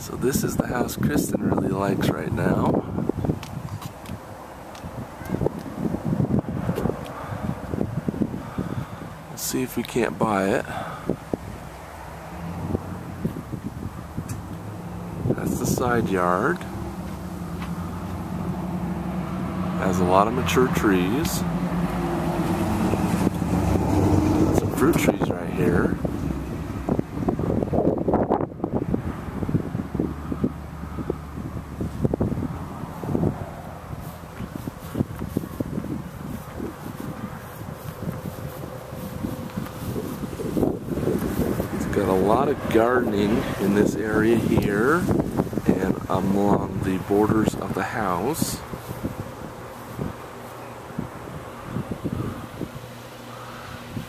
So this is the house Kristen really likes right now. Let's see if we can't buy it. That's the side yard. Has a lot of mature trees. Some fruit trees right here. Got a lot of gardening in this area here and along the borders of the house.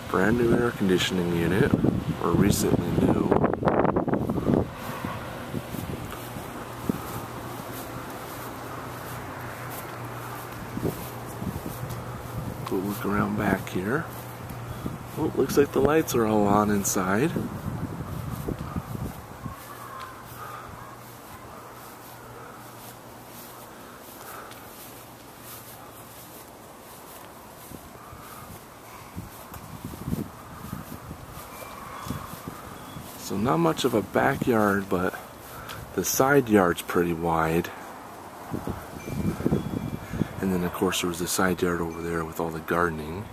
Brand new air conditioning unit, or recently new. We'll look around back here. Oh, looks like the lights are all on inside. So not much of a backyard, but the side yard's pretty wide. And then of course there was the side yard over there with all the gardening.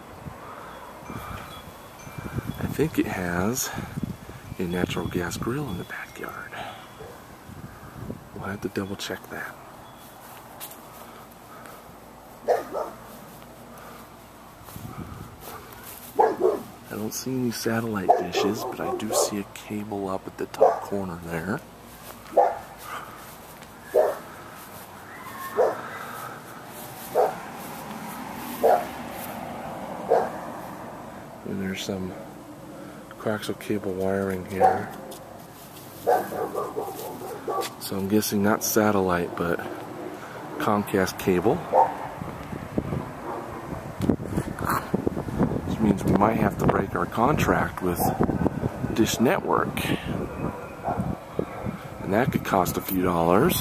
I think it has a natural gas grill in the backyard. We'll have to double check that. I don't see any satellite dishes, but I do see a cable up at the top corner there. And there's some coaxial cable wiring here. So I'm guessing not satellite, but Comcast cable. Means we might have to break our contract with Dish Network, and that could cost a few dollars.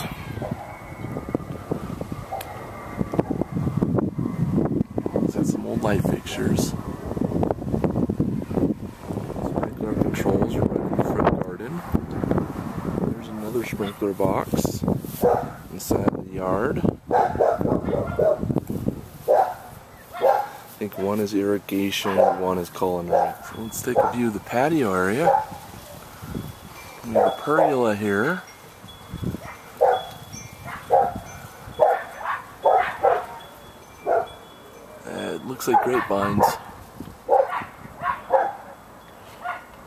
Is that some old light fixtures? Sprinkler controls are right in the front garden. There's another sprinkler box inside the yard. I think one is irrigation, one is culinary. So let's take a view of the patio area. We have a pergola here. It looks like grapevines.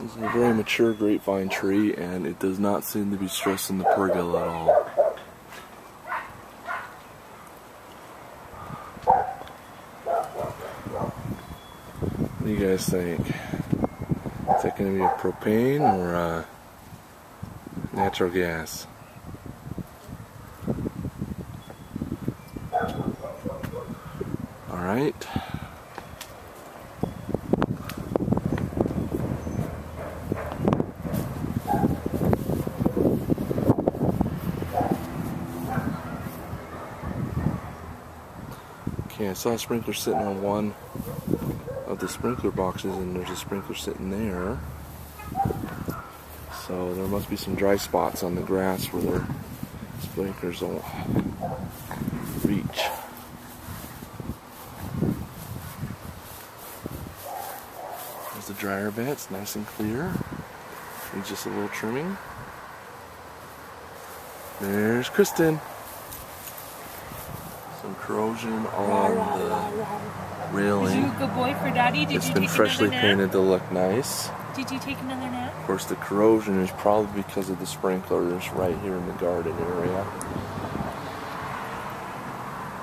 This is a very mature grapevine tree, and it does not seem to be stressing the pergola at all. What do you guys think? Is that going to be a propane or a natural gas? Alright. Okay, I saw a sprinkler sitting on one of the sprinkler boxes, and there's a sprinkler sitting there, so there must be some dry spots on the grass where their sprinklers don't reach. There's the dryer bed, it's nice and clear, and just a little trimming. There's Kristen. Some corrosion on the railing. Was you a good boy for Daddy? Did you take another nap? It's been freshly painted to look nice. Did you take another nap? Of course, the corrosion is probably because of the sprinklers right here in the garden area.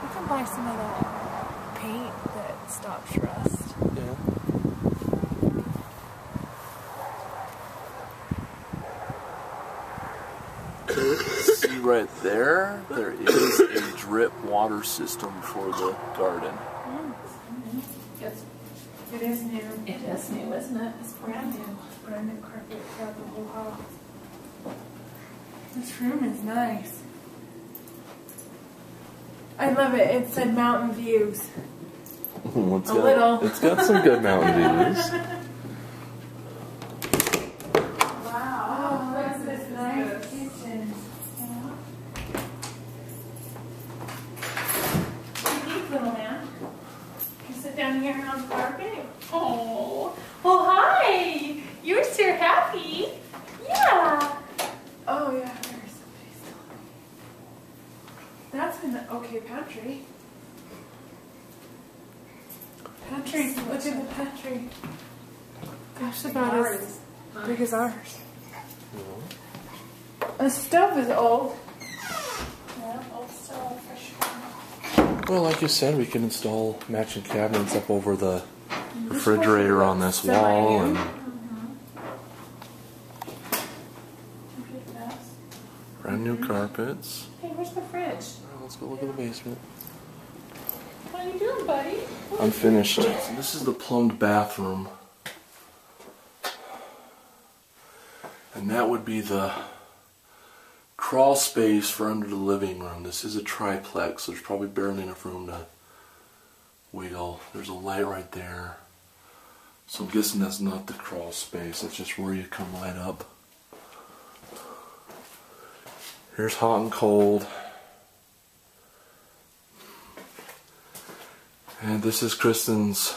We can buy some of that paint that stops rust. Yeah. See right there, there is a drip water system for the garden. Yes. It is new. It is new, isn't it? It's brand new. Brand new carpet throughout the whole house. This room is nice. I love it. It said mountain views. It's got some good mountain views. Wow. Oh, look at this nice kitchen. Hey, little man. Can you sit down here on the carpet? Oh. Well, hi. You're so happy. Yeah. Oh, yeah. There's somebody still. That's in the okay pantry. Pantry, look at the pantry. Gosh, about as big as ours. The stove is old. Yeah, old stove, fresh one. Well, like you said, we can install matching cabinets up over the refrigerator on this wall. And brand new carpets. Hey, where's the fridge? Right, let's go look at the basement. How you doing, buddy? I'm finished. So this is the plumbed bathroom. And that would be the crawl space for under the living room. This is a triplex, so there's probably barely enough room to wiggle. There's a light right there. So I'm guessing that's not the crawl space. That's just where you come light up. Here's hot and cold. And this is Kristen's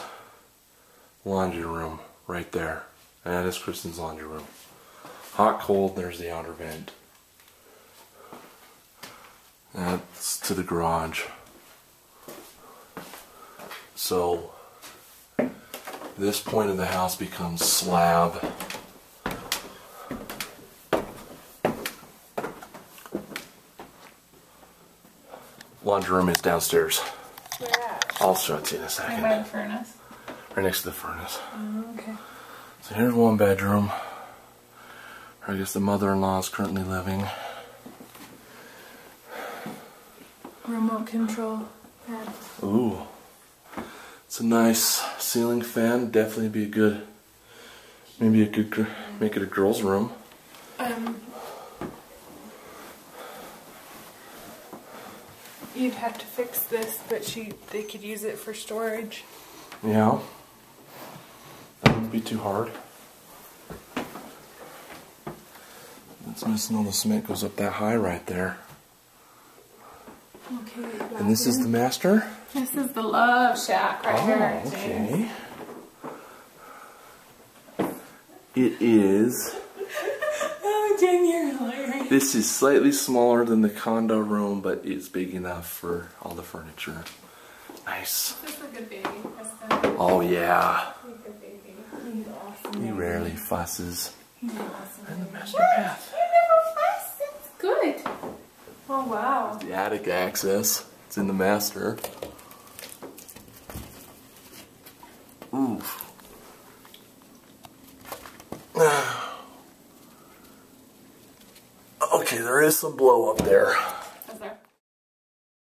laundry room right there. And that is Kristen's laundry room. Hot, cold, there's the outer vent. That's to the garage. So this point of the house becomes slab. Laundry room is downstairs. I'll show it to you in a second. Right by the furnace? Right next to the furnace. Oh, okay. So here's one bedroom. I guess the mother-in-law is currently living. Remote control pad. Ooh. It's a nice ceiling fan. Definitely be a good, maybe a good, make it a girl's room. You'd have to fix this, but they could use it for storage. Yeah. That wouldn't be too hard. That's missing all the cement goes up that high right there. Okay. And this is the master? This is the love shack right here. Okay. It is... Oh, dang, you're hilarious. This is slightly smaller than the condo room, but it's big enough for all the furniture. Nice. This is a good baby, Kristen. Oh, yeah. He's a good baby. He's awesome. He rarely fusses. He's awesome. And the master bath. You never fuss. That's good. Oh, wow. There's the attic access. It's in the master. Oof. Okay, there is some blow up there.